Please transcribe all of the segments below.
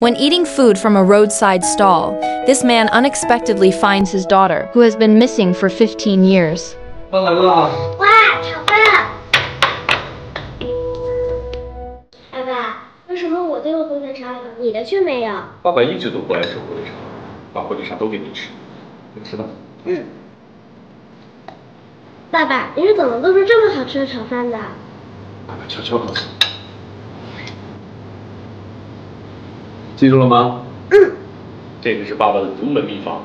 When eating food from a roadside stall, this man unexpectedly finds his daughter, who has been missing for 15 years.爸爸， 记住了吗？嗯，这个是爸爸的独门秘方。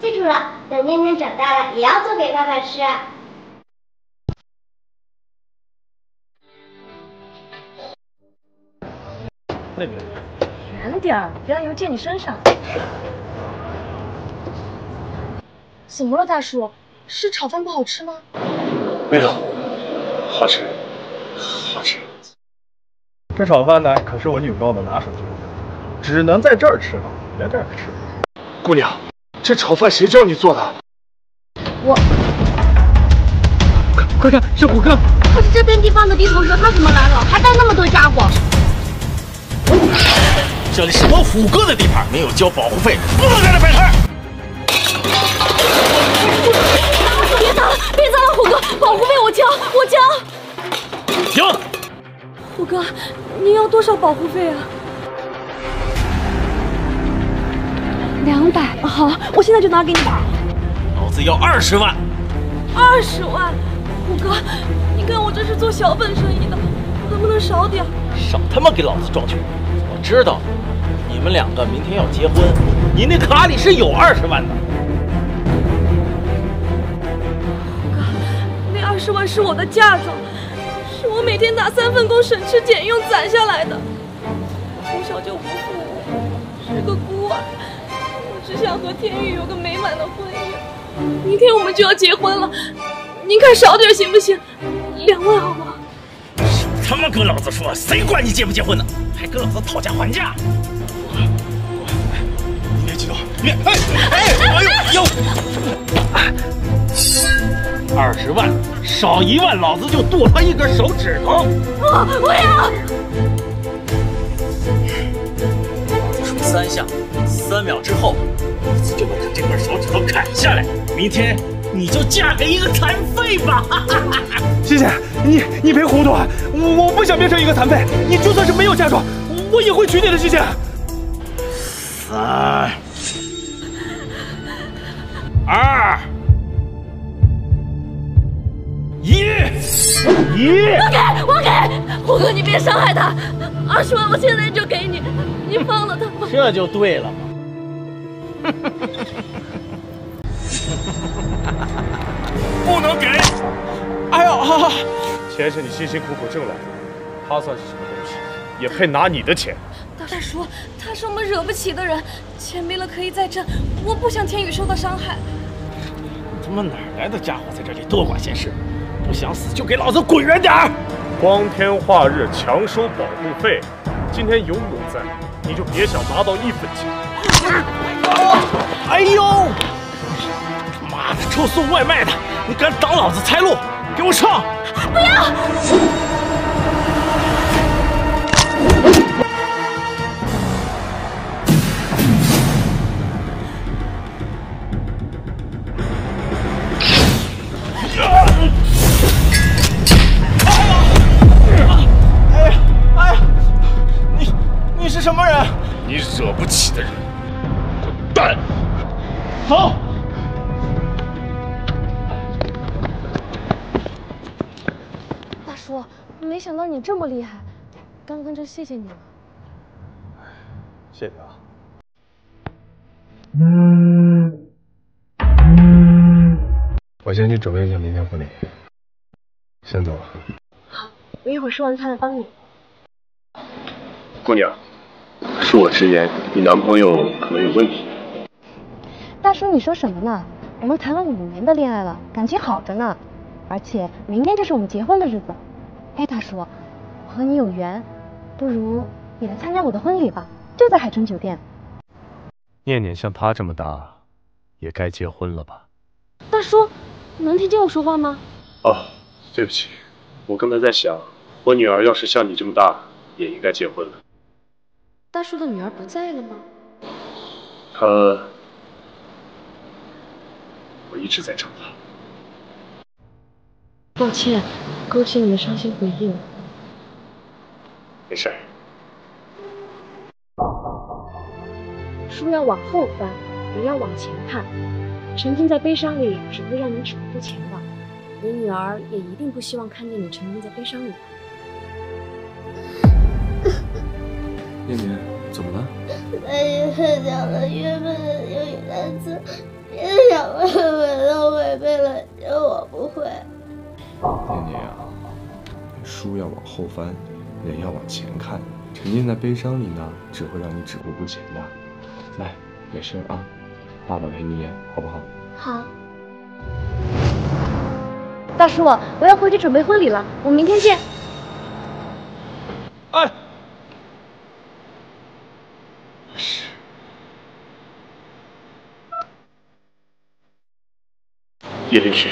记住了，等念念长大了也要做给爸爸吃啊。那边远点儿，别让油溅你身上。怎么了，大叔？是炒饭不好吃吗？没有，好吃，好吃。这炒饭呢，可是我女朋友的拿手绝活。 只能在这儿吃了，来这儿吃。姑娘，这炒饭谁教你做的？我。快看，是虎哥！可是这片地方的地头蛇，他怎么来了？还带那么多家伙？这里是我虎哥的地盘，没有交保护费，不能在这摆摊。别打了，别打了，虎哥，保护费我交，我交。停！虎哥，您要多少保护费啊？ 200，好，我现在就拿给你吧。老子要20万。20万，虎哥，你看我这是做小本生意的，能不能少点？少他妈给老子装穷！我知道，你们两个明天要结婚，你那卡里是有20万的。虎哥，那20万是我的嫁妆，是我每天打3份工省吃俭用攒下来的。我从小就无父无母，是个孤儿。 只想和天宇有个美满的婚姻，明天我们就要结婚了，您看少点行不行？2万好吗？少他妈跟老子说，谁管你结不结婚呢？还跟老子讨价还价！你别激动，别哎呦！20万少1万，老子就剁他一根手指头！不要！ 3下，3秒之后，老子就把他这根手指头砍下来。明天你就嫁给一个残废吧！谢谢你，你别糊涂，我不想变成一个残废。你就算是没有嫁妆，我也会娶你的，谢谢。3、2、1，我给虎哥，你别伤害他。20万，我现在就给你。 你放了他吧，这就对了嘛！不能给！哎呦，啊、钱是你辛辛苦苦挣来的，他算是什么东西？也配拿你的钱？大叔，他是我们惹不起的人，钱没了可以再挣，我不想天宇受到伤害。他妈哪来的家伙在这里多管闲事？不想死就给老子滚远点儿！光天化日强收保护费，今天有我在。 你就别想拿到1分钱！哎呦，妈的，臭送外卖的，你敢挡老子财路，给我上！不要！什么人？你惹不起的人，滚蛋！走。大叔，没想到你这么厉害，刚刚真谢谢你了。谢谢啊。我先去准备一下明天婚礼，先走了。好，我一会儿吃完饭再帮你。姑娘。 恕我直言，你男朋友可能有问题。大叔，你说什么呢？我们谈了5年的恋爱了，感情好着呢。而且明天就是我们结婚的日子。哎，大叔，我和你有缘，不如你来参加我的婚礼吧，就在海城酒店。念念像她这么大，也该结婚了吧？大叔，能听见我说话吗？哦，对不起，我刚才在想，我女儿要是像你这么大，也应该结婚了。大叔的女儿不在了吗？我一直在找她。抱歉，勾起你的伤心回忆了。没事儿。书要往后翻，人要往前看。沉浸在悲伤里，只会让你止步不前往。你女儿也一定不希望看见你沉浸在悲伤里吧。 念念，怎么了？我受伤了，原本的英语单词，别想问我都会背了，就我不会。念念啊，书要往后翻，人要往前看。沉浸在悲伤里呢，只会让你止步不前的。来，没事啊，爸爸陪你演，好不好？好。大叔，我要回去准备婚礼了，我们明天见。哎。 叶律师，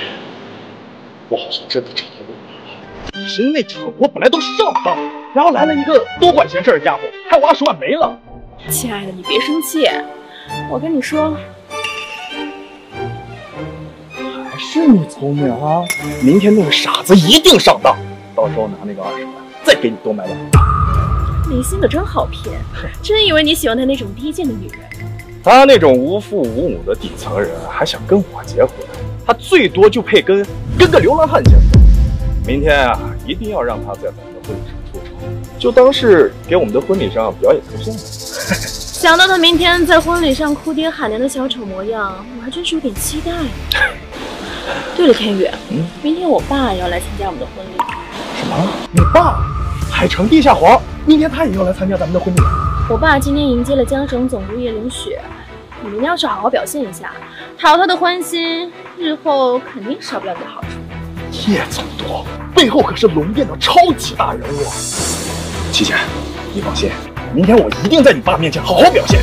我好像真的沉迷了。你是因为这个，我本来都上当，然后来了一个多管闲事的家伙，害我20万没了。亲爱的，你别生气，我跟你说，还是你聪明啊！明天那个傻子一定上当，到时候拿那个20万，再给你多买点。林鑫可真好骗，真以为你喜欢他那种低贱的女人？他那种无父无母的底层人，还想跟我结婚？ 他最多就配跟个流浪汉结婚。明天啊，一定要让他在我们的婚礼上出丑，就当是给我们的婚礼上表演个片子。想到他明天在婚礼上哭爹喊娘的小丑模样，我还真是有点期待。对了，天宇，明天我爸也要来参加我们的婚礼。什么？你爸？海城地下皇，明天他也要来参加咱们的婚礼？我爸今天迎接了江省总督叶凌雪。 你们要是好好表现一下，讨他的欢心，日后肯定少不了你的好处。叶总督背后可是龙殿的超级大人物。七姐，你放心，明天我一定在你爸面前好好表现。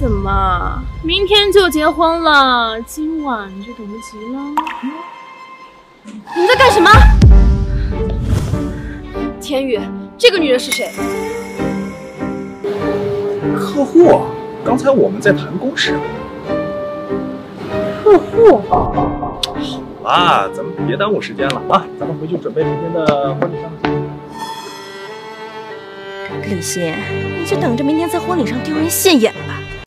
怎么，明天就结婚了？今晚就等不及了？你们在干什么？天宇，这个女人是谁？ 客户，刚才我们在谈公事。客户，好啦，咱们别耽误时间了啊，咱们回去准备明天的婚礼上。李欣，你就等着明天在婚礼上丢人现眼吧。